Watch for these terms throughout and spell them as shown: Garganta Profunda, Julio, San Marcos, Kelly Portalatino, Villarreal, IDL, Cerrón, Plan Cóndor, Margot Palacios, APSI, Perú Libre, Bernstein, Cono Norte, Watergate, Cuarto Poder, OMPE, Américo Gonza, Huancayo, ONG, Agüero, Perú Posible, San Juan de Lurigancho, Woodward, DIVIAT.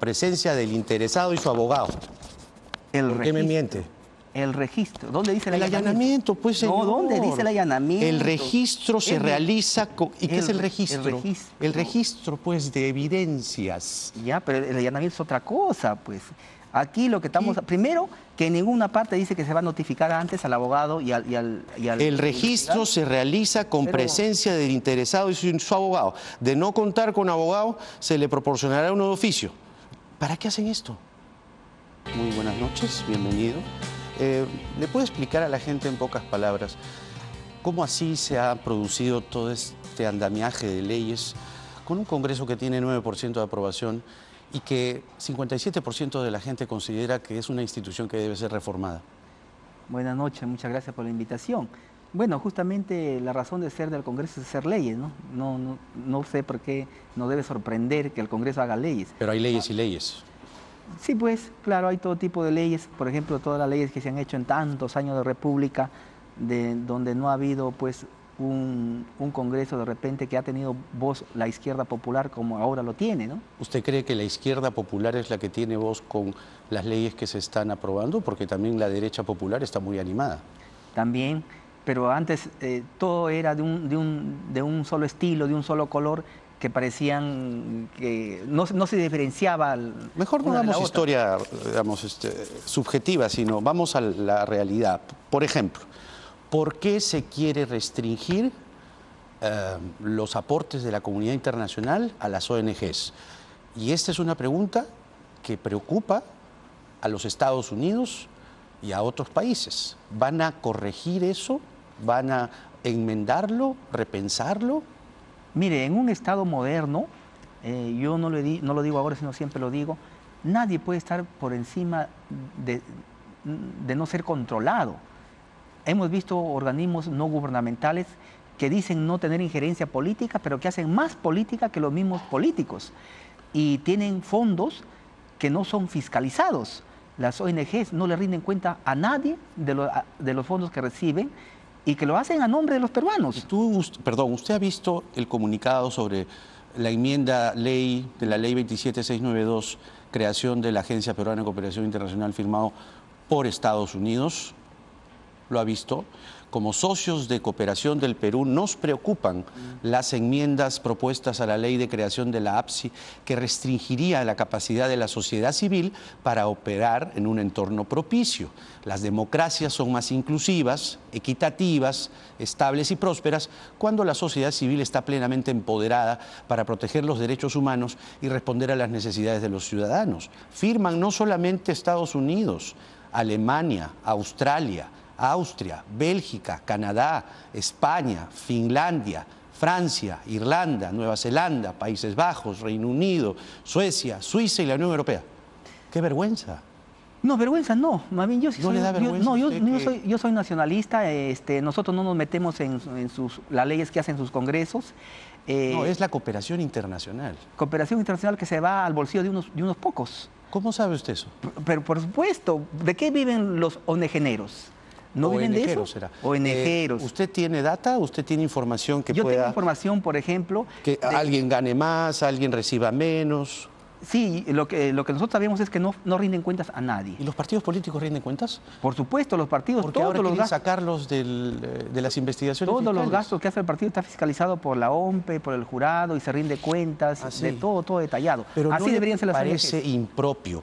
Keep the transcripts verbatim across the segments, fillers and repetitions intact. presencia del interesado y su abogado. El ¿Por registro, qué me miente? El registro. ¿Dónde dice el, el allanamiento? allanamiento? Pues, señor. No, ¿dónde dice el allanamiento? El registro se el, realiza... Con, ¿Y el, qué es el registro? El registro. El registro, pues, de evidencias. Ya, pero el allanamiento es otra cosa, pues. Aquí lo que estamos... Sí. Primero, que en ninguna parte dice que se va a notificar antes al abogado y al... Y al, y al el registro se realiza con Pero... presencia del interesado y su, su abogado. De no contar con abogado, se le proporcionará uno de oficio. ¿Para qué hacen esto? Muy buenas noches, bienvenido. Eh, ¿Le puede explicar a la gente en pocas palabras cómo así se ha producido todo este andamiaje de leyes con un Congreso que tiene nueve por ciento de aprobación y que cincuenta y siete por ciento de la gente considera que es una institución que debe ser reformada? Buenas noches, muchas gracias por la invitación. Bueno, justamente la razón de ser del Congreso es hacer leyes, ¿no? No, no, no sé por qué nos debe sorprender que el Congreso haga leyes. Pero hay leyes ah, y leyes. Sí, pues, claro, hay todo tipo de leyes. Por ejemplo, todas las leyes que se han hecho en tantos años de República, de, donde no ha habido, pues, Un, un Congreso de repente que ha tenido voz la izquierda popular como ahora lo tiene, ¿no? ¿Usted cree que la izquierda popular es la que tiene voz con las leyes que se están aprobando? Porque también la derecha popular está muy animada. También, pero antes eh, todo era de un, de, un, de un solo estilo, de un solo color, que parecían que no, no se diferenciaba. Mejor no hagamos historia, digamos, este, subjetiva, sino vamos a la realidad. Por ejemplo, ¿por qué se quiere restringir eh, los aportes de la comunidad internacional a las O N Ges? Y esta es una pregunta que preocupa a los Estados Unidos y a otros países. ¿Van a corregir eso? ¿Van a enmendarlo? ¿Repensarlo? Mire, en un Estado moderno, eh, yo no lo, no lo digo ahora, sino siempre lo digo, nadie puede estar por encima de, de no ser controlado. Hemos visto organismos no gubernamentales que dicen no tener injerencia política, pero que hacen más política que los mismos políticos. Y tienen fondos que no son fiscalizados. Las O N Ges no le rinden cuenta a nadie de, lo, de los fondos que reciben y que lo hacen a nombre de los peruanos. Tú, perdón, ¿usted ha visto el comunicado sobre la enmienda ley de la ley veintisiete mil seiscientos noventa y dos, creación de la Agencia Peruana de Cooperación Internacional, firmado por Estados Unidos? Lo ha visto. Como socios de cooperación del Perú nos preocupan las enmiendas propuestas a la ley de creación de la A P S I que restringiría la capacidad de la sociedad civil para operar en un entorno propicio. Las democracias son más inclusivas, equitativas, estables y prósperas cuando la sociedad civil está plenamente empoderada para proteger los derechos humanos y responder a las necesidades de los ciudadanos. Firman no solamente Estados Unidos, Alemania, Australia, Austria, Bélgica, Canadá, España, Finlandia, Francia, Irlanda, Nueva Zelanda, Países Bajos, Reino Unido, Suecia, Suiza y la Unión Europea. ¡Qué vergüenza! No, vergüenza no. Más bien yo sí soy, yo, no, yo, que... yo soy, yo soy nacionalista. Este, nosotros no nos metemos en, en sus, las leyes que hacen sus congresos. Eh, no, es la cooperación internacional. Cooperación internacional que se va al bolsillo de unos, de unos pocos. ¿Cómo sabe usted eso? Pero, pero por supuesto, ¿de qué viven los onegeneros? ¿No viven de eso? Será. O N Geros. Eh, ¿Usted tiene data? ¿Usted tiene información que Yo pueda...? Yo tengo información, por ejemplo... Que de... alguien gane más, alguien reciba menos... Sí, lo que, lo que nosotros sabemos es que no, no rinden cuentas a nadie. ¿Y los partidos políticos rinden cuentas? Por supuesto, los partidos... Porque todos ahora los gastos, sacarlos del, de las investigaciones Todos fiscales. Los gastos que hace el partido está fiscalizado por la O M P E, por el jurado, y se rinde cuentas, Así. de todo, todo detallado. Pero Así no deberían ser las parece O N Ges. Impropio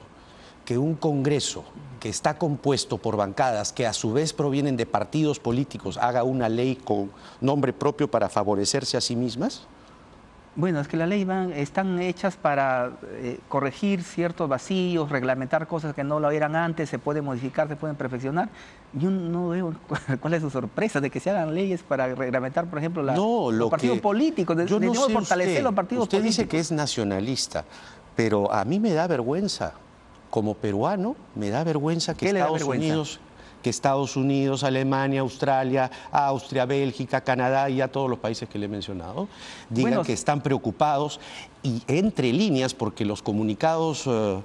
que un Congreso que está compuesto por bancadas que a su vez provienen de partidos políticos haga una ley con nombre propio para favorecerse a sí mismas? Bueno, es que las leyes están hechas para eh, corregir ciertos vacíos, reglamentar cosas que no lo eran antes, se pueden modificar, se pueden perfeccionar. Yo no veo cuál es su sorpresa de que se hagan leyes para reglamentar, por ejemplo, la, no, lo los partidos que... políticos. De, yo no sé fortalecer usted. los partidos usted políticos. Usted dice que es nacionalista, pero a mí me da vergüenza. Como peruano, me da vergüenza que Estados vergüenza? Unidos, que Estados Unidos, Alemania, Australia, Austria, Bélgica, Canadá y a todos los países que le he mencionado, digan bueno, que están preocupados y entre líneas, porque los comunicados uh,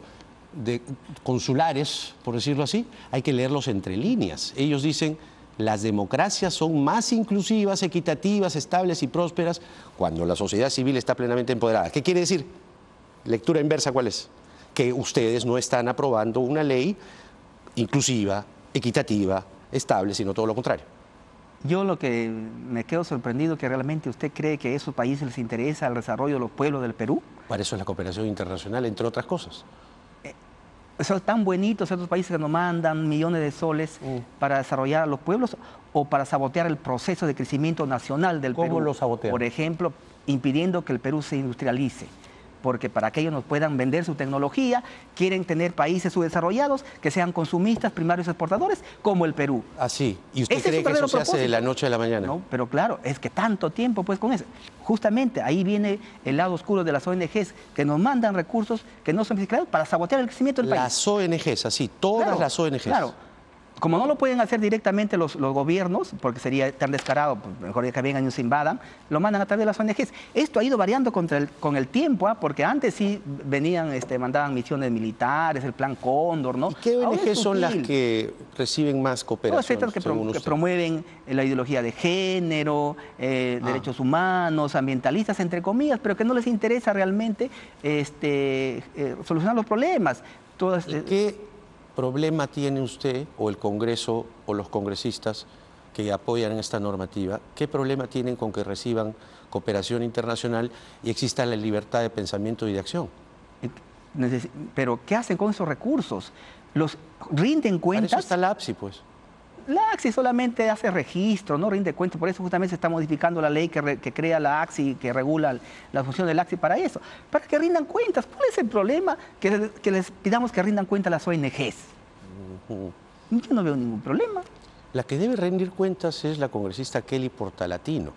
de consulares, por decirlo así, hay que leerlos entre líneas. Ellos dicen, las democracias son más inclusivas, equitativas, estables y prósperas cuando la sociedad civil está plenamente empoderada. ¿Qué quiere decir? Lectura inversa, ¿cuál es? que ustedes no están aprobando una ley inclusiva, equitativa, estable, sino todo lo contrario. Yo lo que me quedo sorprendido es que realmente usted cree que a esos países les interesa el desarrollo de los pueblos del Perú. Para eso es la cooperación internacional, entre otras cosas. Eh, ¿Son tan bonitos esos países que nos mandan millones de soles mm. para desarrollar a los pueblos o para sabotear el proceso de crecimiento nacional del Perú? ¿Cómo lo sabotean? Por ejemplo, impidiendo que el Perú se industrialice, porque para que ellos nos puedan vender su tecnología, quieren tener países subdesarrollados que sean consumistas, primarios exportadores, como el Perú. Así. ¿Y usted cree que eso se hace de la noche a la mañana? No, pero claro, es que tanto tiempo pues con eso. Justamente ahí viene el lado oscuro de las O N Ges, que nos mandan recursos que no son fiscalizados para sabotear el crecimiento del país. Las O N Ges, así, todas las O N Ges. Claro. Como no lo pueden hacer directamente los, los gobiernos, porque sería tan descarado, mejor que vengan y nos invadan, lo mandan a través de las O N Ges. Esto ha ido variando contra el, con el tiempo, ¿eh? Porque antes sí venían, este, mandaban misiones militares, el Plan Cóndor, ¿no? ¿Y qué O N Ges son las que reciben más cooperación? Todas estas que, prom que promueven la ideología de género, eh, ah. derechos humanos, ambientalistas, entre comillas, pero que no les interesa realmente este, eh, solucionar los problemas. Todas, ¿Y qué problema tiene usted o el Congreso o los congresistas que apoyan esta normativa? ¿Qué problema tienen con que reciban cooperación internacional y exista la libertad de pensamiento y de acción? Pero ¿qué hacen con esos recursos? ¿Los rinden cuentas? Para eso está la A P S I, pues. La A P S I solamente hace registro, no rinde cuentas, por eso justamente se está modificando la ley que, re, que crea la A P S I, que regula la función del A P S I para eso, para que rindan cuentas. ¿Cuál es el problema que, que les pidamos que rindan cuentas las O N Ges? Uh-huh. Yo no veo ningún problema. La que debe rendir cuentas es la congresista Kelly Portalatino,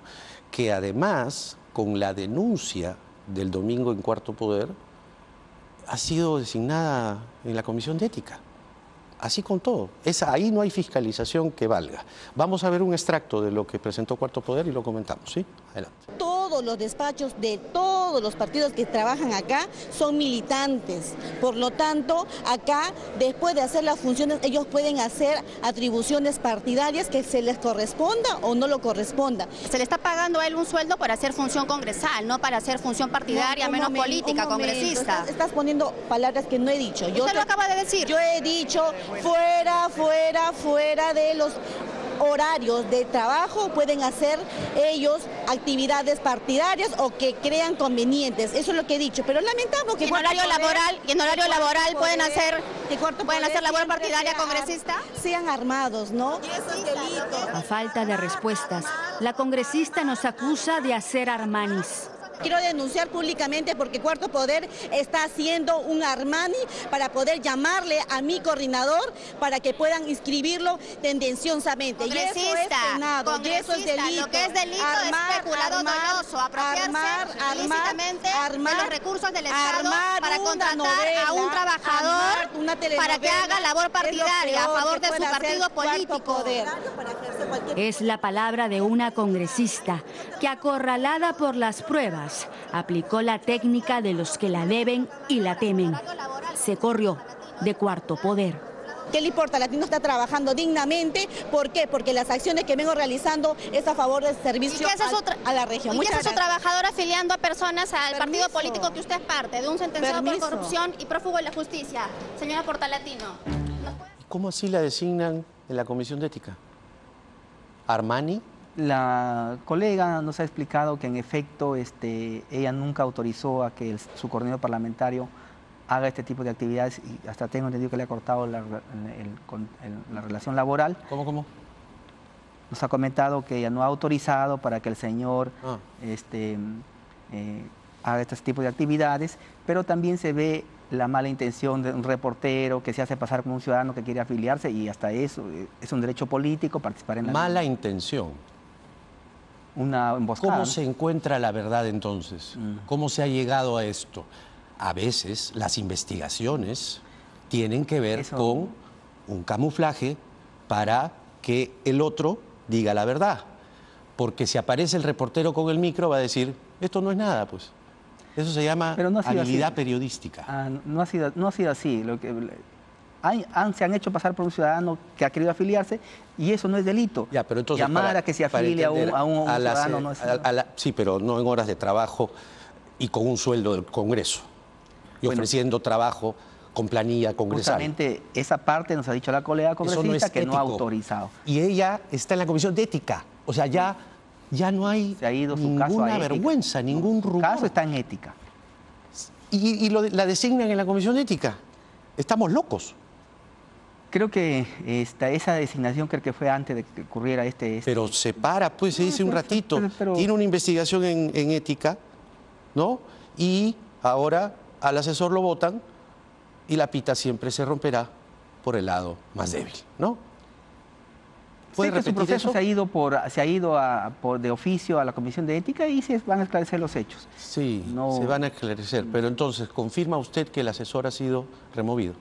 que además, con la denuncia del domingo en Cuarto Poder, ha sido designada en la Comisión de Ética. Así con todo. Es, ahí no hay fiscalización que valga. Vamos a ver un extracto de lo que presentó Cuarto Poder y lo comentamos, ¿sí? Adelante. Todos los despachos de todos los partidos que trabajan acá son militantes. Por lo tanto, acá, después de hacer las funciones, ellos pueden hacer atribuciones partidarias que se les corresponda o no lo corresponda. Se le está pagando a él un sueldo para hacer función congresal, no para hacer función partidaria, no, menos momento, política, congresista. Estás, estás poniendo palabras que no he dicho. Yo Usted te, lo acaba de decir. Yo he dicho... Fuera, fuera, fuera de los horarios de trabajo pueden hacer ellos actividades partidarias o que crean convenientes. Eso es lo que he dicho, pero lamentamos que... En horario poder, laboral, y en horario laboral poder, pueden hacer pueden hacer labor partidaria sean, congresista. Sean armados, ¿no? A falta de respuestas, la congresista nos acusa de hacer armanis. Quiero denunciar públicamente porque Cuarto Poder está haciendo un Armani para poder llamarle a mi coordinador para que puedan inscribirlo tendenciosamente. Y eso es penado, y eso es delito. Lo que es delito armar, es peculado doloso, apropiarse armar, ilícitamente armar, de los recursos del Estado para contratar novela, a un trabajador una para que haga labor partidaria a favor de su partido político. Poder. Es la palabra de una congresista que, acorralada por las pruebas, aplicó la técnica de los que la deben y la temen. Se corrió de Cuarto Poder. Kelly Portalatino está trabajando dignamente. ¿Por qué? Porque las acciones que vengo realizando es a favor del servicio a, a la región. ¿Y qué hace su trabajador afiliando a personas al partido político que usted es parte, de un sentenciado por corrupción y prófugo de la justicia? Señora Portalatino. ¿Cómo así la designan en la Comisión de Ética? ¿Armani? La colega nos ha explicado que en efecto este, ella nunca autorizó a que el, su coordinador parlamentario haga este tipo de actividades y hasta tengo entendido que le ha cortado la, el, el, el, la relación laboral. ¿Cómo, cómo? Nos ha comentado que ella no ha autorizado para que el señor ah. este, eh, haga este tipo de actividades, pero también se ve la mala intención de un reportero que se hace pasar como un ciudadano que quiere afiliarse y hasta eso es un derecho político participar en la... Mala ley. Intención. Una emboscada. ¿Cómo se encuentra la verdad entonces? Mm. ¿Cómo se ha llegado a esto? A veces las investigaciones tienen que ver Eso... con un camuflaje para que el otro diga la verdad. Porque si aparece el reportero con el micro va a decir, esto no es nada, pues. Eso se llama Pero no ha sido habilidad así. periodística. Ah, no, ha sido, no ha sido así. Lo que... Hay, han, se han hecho pasar por un ciudadano que ha querido afiliarse y eso no es delito. Ya, pero entonces, Llamar para, a que se afilie a un, a un, a un a ciudadano la, no es a, a la, Sí, pero no en horas de trabajo y con un sueldo del Congreso. y bueno, ofreciendo trabajo con planilla congresal. Justamente esa parte nos ha dicho la colega congresista no es que ético. no ha autorizado. Y ella está en la Comisión de Ética. O sea, ya, ya no hay Se ha ido su ninguna caso a vergüenza, ética. ningún rubor. El caso está en Ética. Y, y lo, la designan en la Comisión de Ética. Estamos locos. Creo que esta, esa designación creo que fue antes de que ocurriera este... este. Pero se para, pues se dice un ratito. Pero, pero, tiene una investigación en, en ética, ¿no? Y ahora al asesor lo votan y la pita siempre se romperá por el lado más débil, ¿no? Sí, que su proceso se ha ido, por, se ha ido a, por, de oficio a la Comisión de Ética y se van a esclarecer los hechos. Sí, no... se van a esclarecer. Pero entonces, ¿confirma usted que el asesor ha sido removido?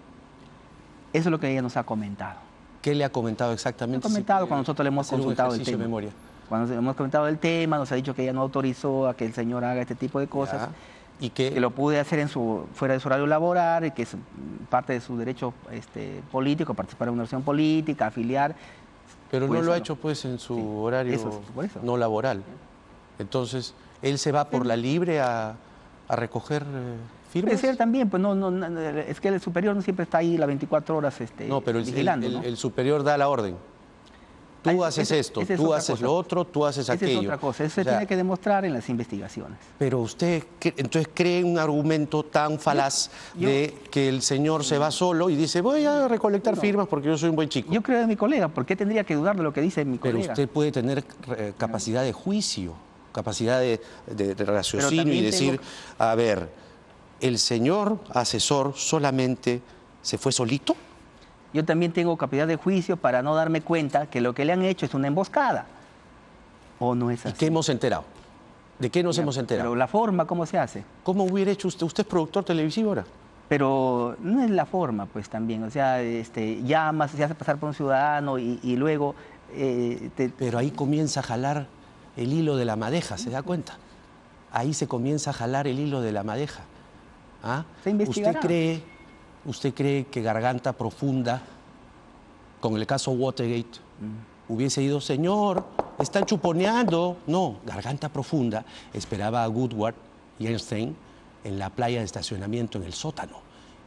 Eso es lo que ella nos ha comentado. ¿Qué le ha comentado exactamente? Ha comentado si cuando nosotros le hemos consultado el tema. De memoria. Cuando hemos comentado el tema, nos ha dicho que ella no autorizó a que el señor haga este tipo de cosas. Ya. ¿Y qué? Que lo pude hacer en su, fuera de su horario laboral, que es parte de su derecho este, político, participar en una acción política, afiliar. Pero pues no lo ha no. hecho pues en su sí, horario eso, por eso. no laboral. Entonces, él se va por sí. la libre a, a recoger... Eh, Puede ser también, pues no, no, no, es que el superior no siempre está ahí las veinticuatro horas este, no, pero el, vigilando. El, el, ¿no? el superior da la orden. Tú Ay, haces ese, esto, ese tú es haces cosa. lo otro, tú haces ese aquello. Es otra cosa, eso o sea, se tiene que demostrar en las investigaciones. Pero usted, entonces, cree un argumento tan falaz yo, de yo, que el señor se va solo y dice, voy a recolectar no, firmas porque yo soy un buen chico. Yo creo de mi colega, ¿por qué tendría que dudar de lo que dice mi colega? Pero usted puede tener eh, capacidad de juicio, capacidad de, de, de raciocinio y decir, tengo... a ver... ¿El señor asesor solamente se fue solito? Yo también tengo capacidad de juicio para no darme cuenta que lo que le han hecho es una emboscada. ¿O no es así? ¿Y qué hemos enterado? ¿De qué nos ya, hemos enterado? Pero la forma, ¿cómo se hace? ¿Cómo hubiera hecho usted? Usted es productor televisivo ahora. Pero no es la forma, pues, también. O sea, este, llamas, se hace pasar por un ciudadano y, y luego... Eh, te... Pero ahí comienza a jalar el hilo de la madeja, ¿se da cuenta? Ahí se comienza a jalar el hilo de la madeja. ¿Ah? Se investigará. ¿Usted cree, usted cree que Garganta Profunda, con el caso Watergate, mm. hubiese ido, señor, están chuponeando? No, Garganta Profunda esperaba a Woodward y Bernstein en la playa de estacionamiento en el sótano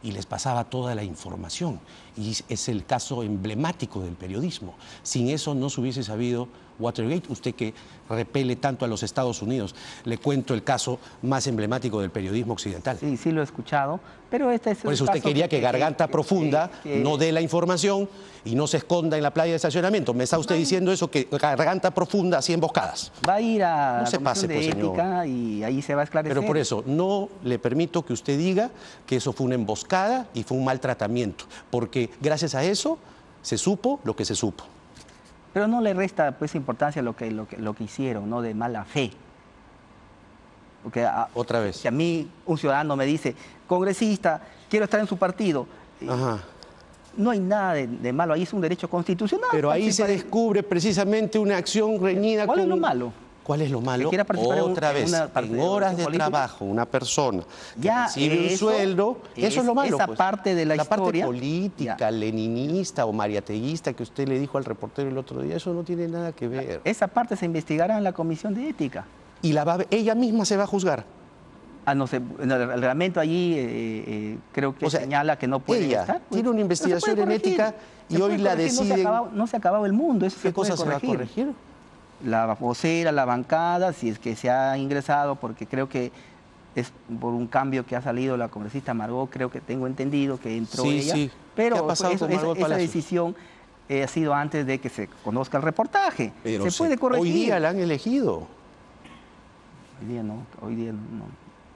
y les pasaba toda la información. Y es el caso emblemático del periodismo. Sin eso no se hubiese sabido Watergate. Usted que repele tanto a los Estados Unidos, le cuento el caso más emblemático del periodismo occidental. Sí, sí lo he escuchado, pero este es el Por eso usted caso quería que, que Garganta que, Profunda que, que... no dé la información y no se esconda en la playa de estacionamiento. Me está usted no, diciendo eso, que Garganta Profunda hacía emboscadas. Va a ir a no se pase, de pues, ética señor. y ahí se va a esclarecer. Pero por eso, no le permito que usted diga que eso fue una emboscada y fue un maltratamiento, porque gracias a eso se supo lo que se supo. Pero no le resta pues importancia lo que, lo que, lo que hicieron, ¿no? De mala fe. Porque a, Otra vez. Si a mí un ciudadano me dice, congresista, quiero estar en su partido. Ajá. No hay nada de, de malo, ahí es un derecho constitucional. Pero ahí se descubre precisamente una acción reñida con... ¿Cuál es lo malo? ¿Cuál es lo malo? Otra vez, en horas de trabajo, una persona que recibe un sueldo, eso es lo malo. Esa parte de la historia. La parte política, leninista o mariateguista que usted le dijo al reportero el otro día, eso no tiene nada que ver. Esa parte se investigará en la Comisión de Ética. Y la va, ella misma se va a juzgar. Ah, no sé, el reglamento allí eh, eh, creo que o sea, señala que no puede ella estar. Pues, tiene una investigación en ética y hoy la deciden. No se ha acabado, no se ha acabado el mundo, eso se puede corregir. ¿Qué cosa se va a corregir? La vocera, la bancada, si es que se ha ingresado, porque creo que es por un cambio que ha salido la congresista Margot, creo que tengo entendido que entró sí, ella. Sí. Pero eso, esa, esa decisión eh, ha sido antes de que se conozca el reportaje. Pero se, se puede corregir. Hoy día la han elegido. Hoy día no, hoy día no.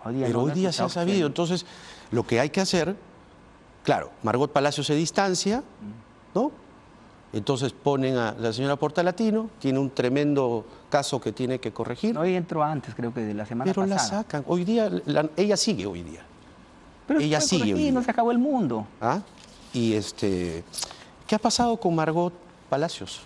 Hoy día Pero no hoy día se ha sabido. Usted. Entonces, lo que hay que hacer, claro, Margot Palacios se distancia, ¿no? Entonces ponen a la señora Portalatino, tiene un tremendo caso que tiene que corregir. Hoy entró antes, creo que de la semana Pero pasada. Pero la sacan. Hoy día, la, ella sigue hoy día. Pero ella se puede sigue corregir, hoy no se acabó el mundo. ¿Ah? Y este, ¿qué ha pasado con Margot Palacios?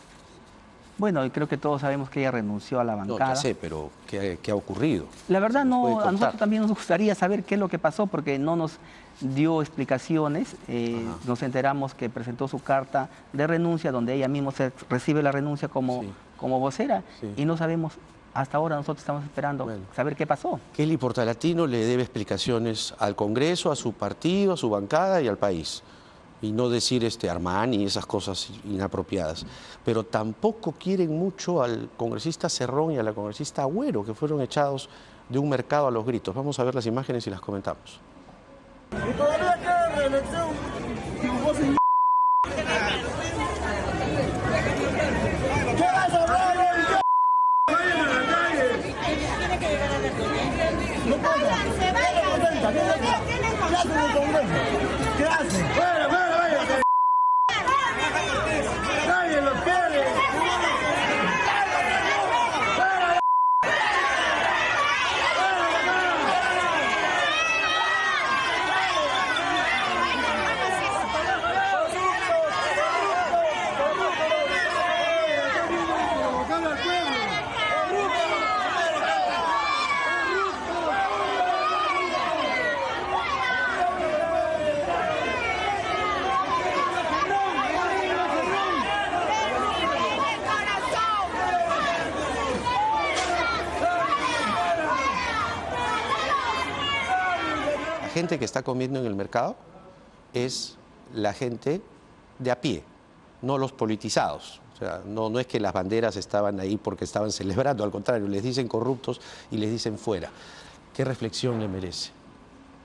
Bueno, creo que todos sabemos que ella renunció a la bancada. No, ya sé, pero ¿qué, qué ha ocurrido? La verdad, no, a nosotros también nos gustaría saber qué es lo que pasó, porque no nos dio explicaciones. Eh, nos enteramos que presentó su carta de renuncia, donde ella misma se recibe la renuncia como, sí. como vocera, sí. y no sabemos Hasta ahora nosotros estamos esperando bueno. saber qué pasó. Kelly Portalatino le debe explicaciones al Congreso, a su partido, a su bancada y al país. Y no decir este Armani y esas cosas inapropiadas. Pero tampoco quieren mucho al congresista Cerrón y a la congresista Agüero, que fueron echados de un mercado a los gritos. Vamos a ver las imágenes y las comentamos. La gente que está comiendo en el mercado es la gente de a pie, no los politizados. O sea, no, no es que las banderas estaban ahí porque estaban celebrando, al contrario, les dicen corruptos y les dicen fuera. ¿Qué reflexión le merece?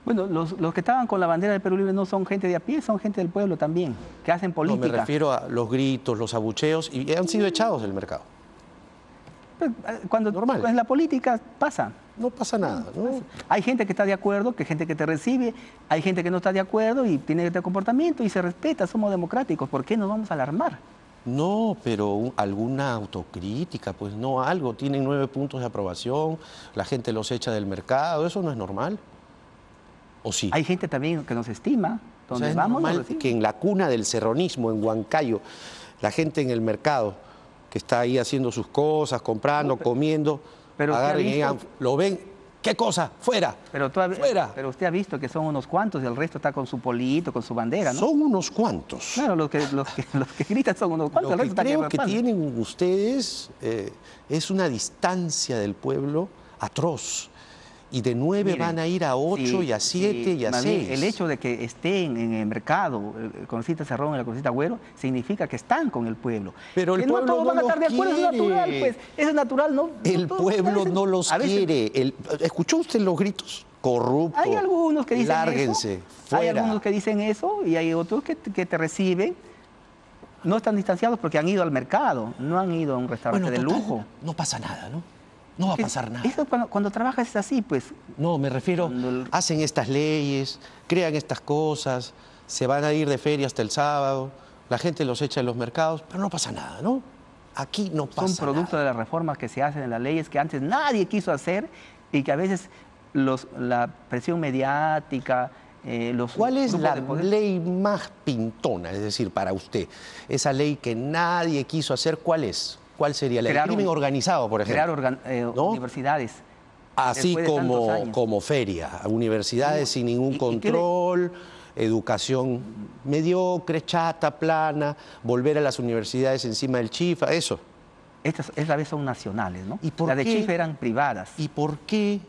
Bueno, los, los que estaban con la bandera del Perú Libre no son gente de a pie, son gente del pueblo también, que hacen política. No, me refiero a los gritos, los abucheos, y han sido echados del mercado. Cuando Normal. En la política pasa. No pasa nada, ¿no? Hay gente que está de acuerdo, que hay gente que te recibe, hay gente que no está de acuerdo y tiene este comportamiento y se respeta, somos democráticos. ¿Por qué nos vamos a alarmar? No, pero alguna autocrítica, pues no algo. Tienen nueve puntos de aprobación, la gente los echa del mercado, eso no es normal. ¿O sí? Hay gente también que nos estima. ¿Dónde o sea, vamos? Es normal que en la cuna del cerronismo, en Huancayo, la gente en el mercado que está ahí haciendo sus cosas, comprando, no, pero... comiendo... Pero usted agarren, ha visto... digan, lo ven, ¿qué cosa? ¡Fuera! Pero, ha... ¡Fuera! Pero usted ha visto que son unos cuantos y el resto está con su polito, con su bandera, ¿no? Son unos cuantos. Claro, los que, los que, los que gritan son unos cuantos. Lo el resto que está creo que tienen ustedes eh, es una distancia del pueblo atroz. Y de nueve Miren, van a ir a ocho sí, y a siete sí, y a seis. El hecho de que estén en el mercado, el congresista Cerrón y la congresista Agüero, significa que están con el pueblo. Pero el que pueblo no todos no van a estar de acuerdo, quiere. Es natural, pues. Es natural, ¿no? El no pueblo parecen, no los veces, quiere. El, ¿Escuchó usted los gritos? Corrupto. Hay algunos que dicen lárguense, eso. Fuera. Hay algunos que dicen eso y hay otros que, que te reciben. No están distanciados porque han ido al mercado, no han ido a un restaurante bueno, de total, lujo. No pasa nada, ¿no? No va a pasar nada. Eso cuando, cuando trabajas es así, pues. No, me refiero, el... hacen estas leyes, crean estas cosas, se van a ir de feria hasta el sábado, la gente los echa en los mercados, pero no pasa nada, ¿no? Aquí no pasa nada. Son producto de las reformas que se hacen en las leyes que antes nadie quiso hacer y que a veces los, la presión mediática... Eh, los ¿Cuál es la ley más pintona, es decir, para usted? Esa ley que nadie quiso hacer, ¿cuál es? ¿Cuál sería el crimen organizado, por ejemplo? Crear organ, eh, ¿no? universidades. Así como, como feria, universidades sí. sin ningún ¿Y, control, ¿y le... educación mediocre, chata, plana, volver a las universidades encima del chifa, eso. Estas esta vez son nacionales, ¿no? ¿Y por la de qué? Chifa eran privadas. ¿Y por qué?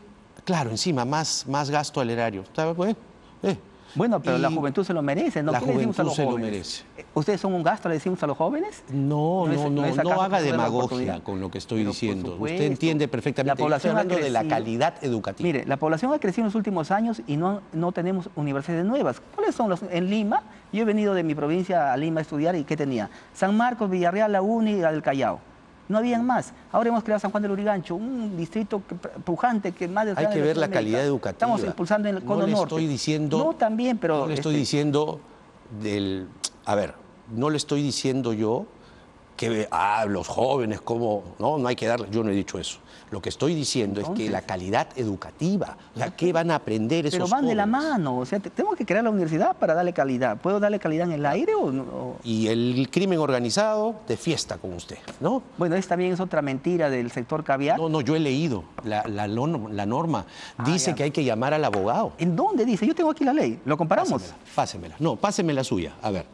Claro, encima, más, más gasto al erario. Bueno, eh. bueno pero y... la juventud se lo merece, ¿no? La juventud a los se jóvenes? Lo merece. ¿Ustedes son un gasto, le decimos a los jóvenes? No, no, no, no, es, no, no haga demagogia con lo que estoy Pero diciendo. Supuesto, usted entiende perfectamente. La población Estoy hablando ha de la calidad educativa. Mire, la población ha crecido en los últimos años y no, no tenemos universidades nuevas. ¿Cuáles son las? En Lima, yo he venido de mi provincia a Lima a estudiar y ¿qué tenía? San Marcos, Villarreal, la U N I y la del Callao. No habían más. Ahora hemos creado San Juan de Lurigancho, un distrito que, pujante que más... Hay que ver la calidad educativa. Estamos impulsando en el Cono Norte. No le estoy diciendo... No, también, pero... No le estoy este... diciendo del... A ver, no le estoy diciendo yo que ah, los jóvenes, cómo... No, no hay que darle... Yo no he dicho eso. Lo que estoy diciendo Entonces, es que la calidad educativa, o sea, ¿qué van a aprender esos jóvenes? Pero van de la mano, o sea, tenemos que crear la universidad para darle calidad. ¿Puedo darle calidad en el aire o no? Y el crimen organizado de fiesta con usted, ¿no? Bueno, esta también es otra mentira del sector caviar. No, no, yo he leído la, la, la norma. Ah, dice ya. que hay que llamar al abogado. ¿En dónde dice? Yo tengo aquí la ley. ¿Lo comparamos? Pásemela, pásemela. No, páseme la suya, a ver.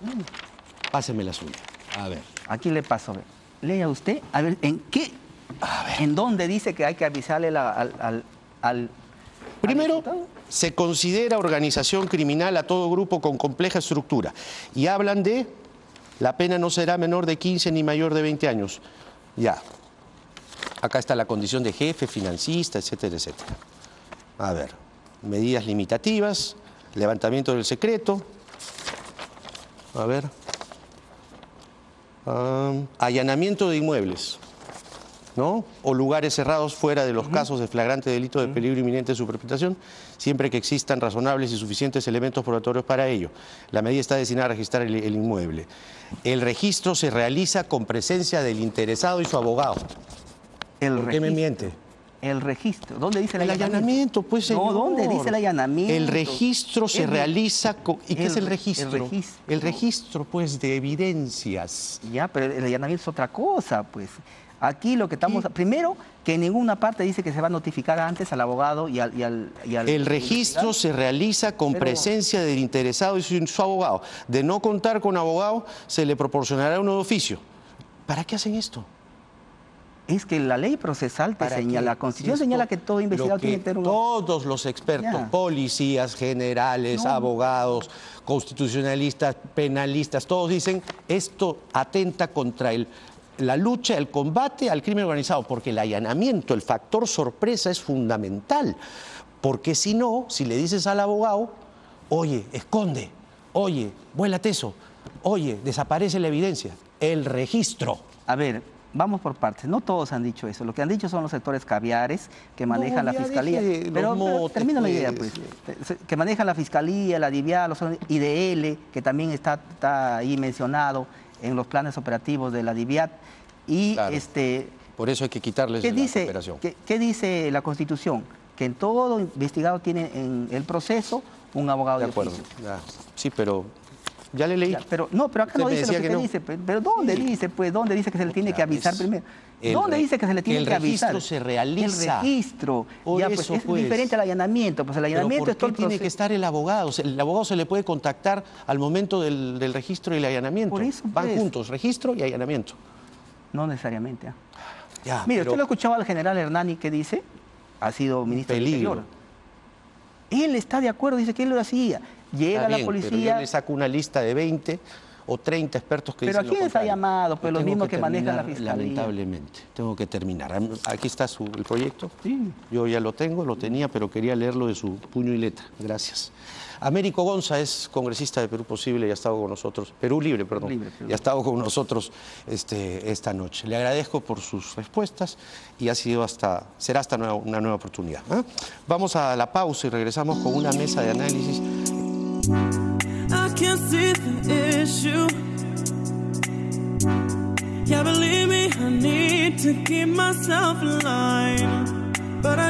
Páseme la suya, a ver. Aquí le paso, a ver. Lea usted, a ver, ¿en qué... A ver. ¿En dónde dice que hay que avisarle la, al, al, al... Primero, se considera organización criminal a todo grupo con compleja estructura. Y hablan de la pena no será menor de quince ni mayor de veinte años. Ya. Acá está la condición de jefe, financista, etcétera, etcétera. A ver, medidas limitativas, levantamiento del secreto. A ver. Um, allanamiento de inmuebles, ¿no? O lugares cerrados fuera de los uh-huh. casos de flagrante delito de peligro inminente de su perpetración, siempre que existan razonables y suficientes elementos probatorios para ello. La medida está destinada a registrar el, el inmueble. El registro se realiza con presencia del interesado y su abogado. El ¿Por qué me miente? El registro. ¿Dónde dice el, el allanamiento? allanamiento? Pues, señor. No, ¿dónde dice el allanamiento? El registro se el, realiza... Con... ¿Y el, qué es el registro? el registro? El registro, pues, de evidencias. Ya, pero el allanamiento es otra cosa, pues... Aquí lo que estamos... ¿Qué? Primero, que en ninguna parte dice que se va a notificar antes al abogado y al... Y al, y al el registro al... se realiza con Pero... presencia del interesado y su, su abogado. De no contar con abogado, se le proporcionará uno de oficio. ¿Para qué hacen esto? Es que la ley procesal te señala, la Constitución señala que todo investigado tiene que tener un... Todos los expertos, ya. policías, generales, no. abogados, constitucionalistas, penalistas, todos dicen esto atenta contra el... la lucha, el combate al crimen organizado, porque el allanamiento, el factor sorpresa es fundamental, porque si no, si le dices al abogado, oye, esconde, oye, vuélate eso, oye, desaparece la evidencia, el registro. A ver, vamos por partes, no todos han dicho eso, lo que han dicho son los sectores caviares que manejan no, la fiscalía, pero, pero termina la idea pues, que manejan la fiscalía, la DIVIAT, los I D L, que también está, está ahí mencionado, en los planes operativos de la DIVIAT y claro, este... Por eso hay que quitarles ¿qué dice, la operación. ¿qué, ¿Qué dice la Constitución? Que en todo investigado tiene en el proceso un abogado de, de acuerdo. Oficio. Ah, sí, pero ya le leí. Ya, pero, no, pero acá usted no dice lo que, que no. dice. Pero ¿dónde sí. dice? Pues ¿dónde dice que se le tiene que avisar primero? ¿Dónde dice que se le tiene que avisar? El registro se realiza. El registro. Ya, pues, es pues. diferente al allanamiento. Pues el allanamiento ¿Pero por qué es todo tiene que estar el abogado? El abogado se le puede contactar al momento del, del registro y el allanamiento. Por eso, pues. Van juntos, registro y allanamiento. No necesariamente. ¿eh? Ya, Mire, pero... usted lo escuchaba al general Hernani que dice, ha sido ministro del Interior. Él está de acuerdo, dice que él lo hacía. Llega bien, la policía... Pero yo le saco una lista de veinte o treinta expertos que pero dicen lo contrario. ¿Pero a quién está llamado? Pues los mismos que, que manejan la fiscalía. Lamentablemente, tengo que terminar. Aquí está su, el proyecto. Sí. Yo ya lo tengo, lo tenía, pero quería leerlo de su puño y letra. Gracias. Américo Gonza es congresista de Perú Posible y ha estado con nosotros, Perú Libre, perdón, Libre, Perú. y ha estado con nosotros este, esta noche. Le agradezco por sus respuestas y ha sido hasta, será hasta nueva, una nueva oportunidad. ¿eh? Vamos a la pausa y regresamos con una mesa de análisis. I can't see the issue. Yeah, believe me, I need to keep myself in line. But I